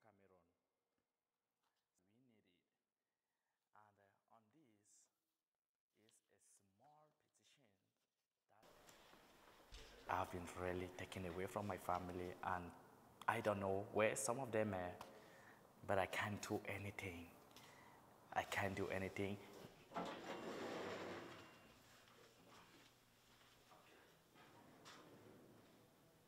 Cameroon. We need it. And on this is a small petition that I've been really taken away from my family, and I don't know where some of them are, but I can't do anything. I can't do anything. And formerly a detained student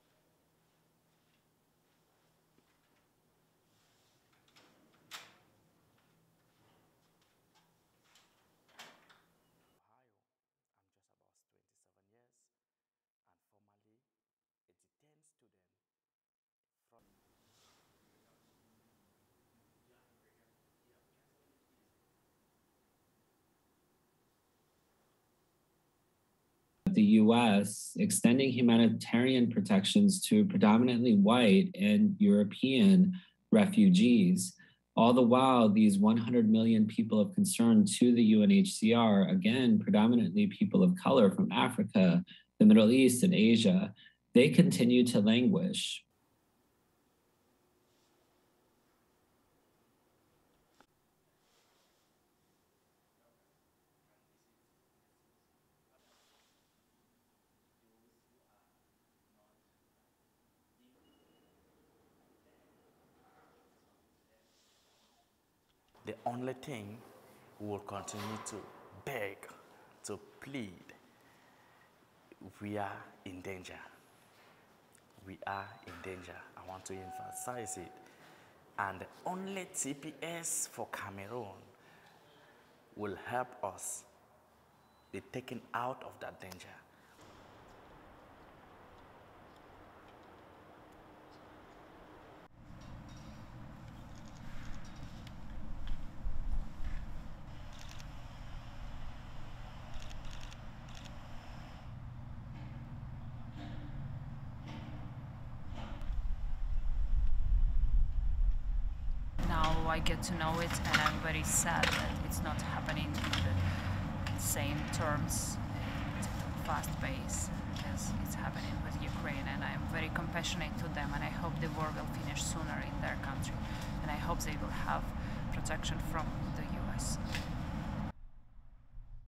from the U.S. extending humanitarian protections to predominantly white and European refugees. All the while, these 100 million people of concern to the UNHCR, again, predominantly people of color from Africa, the Middle East, and Asia, they continue to languish. The only thing we will continue to beg, to plead, we are in danger. We are in danger. I want to emphasize it. And only TPS for Cameroon will help us be taken out of that danger. I get to know it, and I'm very sad that it's not happening in the same terms, fast pace, as it's happening with Ukraine. And I'm very compassionate to them, and I hope the war will finish sooner in their country, and I hope they will have protection from the US.